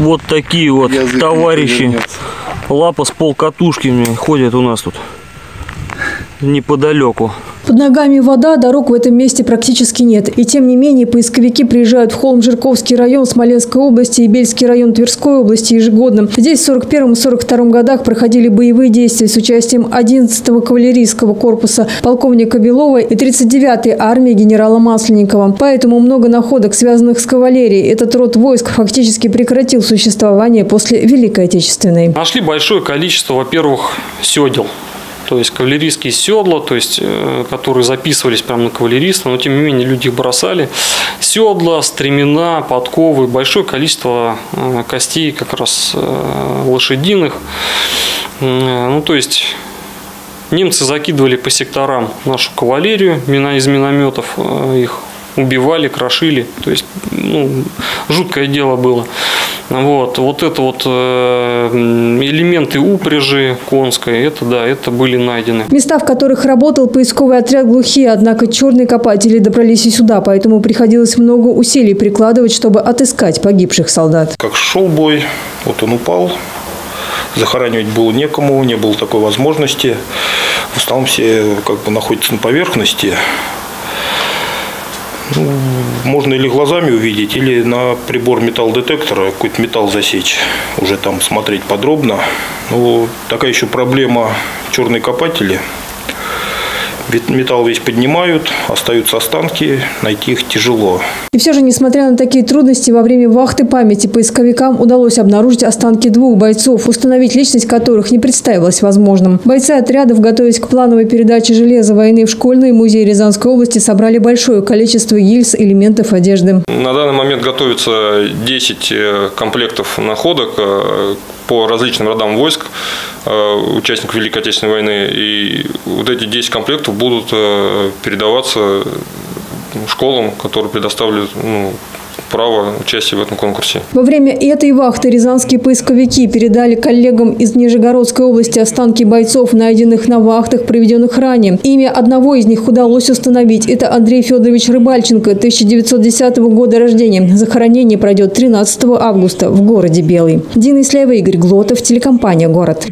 Вот такие вот язык товарищи. Лапа с полкатушками ходят у нас тут неподалеку. Под ногами вода, дорог в этом месте практически нет. И тем не менее поисковики приезжают в Холм-Жирковский район Смоленской области и Бельский район Тверской области ежегодно. Здесь в 1941-1942 годах проходили боевые действия с участием 11-го кавалерийского корпуса полковника Белова и 39-й армии генерала Масленникова. Поэтому много находок, связанных с кавалерией. Этот род войск фактически прекратил существование после Великой Отечественной. Нашли большое количество, во-первых, седел. То есть кавалерийские седла, то есть, которые записывались прямо на кавалериста, но тем не менее люди их бросали. Седла, стремена, подковы, большое количество костей как раз лошадиных. Ну, то есть немцы закидывали по секторам нашу кавалерию из минометов, их убивали, крошили. То есть жуткое дело было. Вот элементы упряжи конской, это были найдены. Места, в которых работал поисковый отряд, глухие, однако черные копатели добрались и сюда, поэтому приходилось много усилий прикладывать, чтобы отыскать погибших солдат. Как шел бой, вот он упал, захоранивать было некому, не было такой возможности. В основном все находятся на поверхности. Можно или глазами увидеть, или на прибор металлодетектора какой-то металл засечь, уже там смотреть подробно. Но такая еще проблема — черные копатели. Металл весь поднимают, остаются останки, найти их тяжело. И все же, несмотря на такие трудности, во время вахты памяти поисковикам удалось обнаружить останки двух бойцов, установить личность которых не представилось возможным. Бойцы отрядов, готовясь к плановой передаче железа войны в школьные музеи Рязанской области, собрали большое количество гильз, элементов одежды. На данный момент готовится 10 комплектов находок по различным родам войск участников Великой Отечественной войны. И вот эти 10 комплектов будут передаваться школам, которые предоставляют право участия в этом конкурсе. Во время этой вахты рязанские поисковики передали коллегам из Нижегородской области останки бойцов, найденных на вахтах, проведенных ранее. Имя одного из них удалось установить. Это Андрей Федорович Рыбальченко, 1910 года рождения. Захоронение пройдет 13 августа в городе Белый. Денис Левый, Игорь Глотов, телекомпания «Город».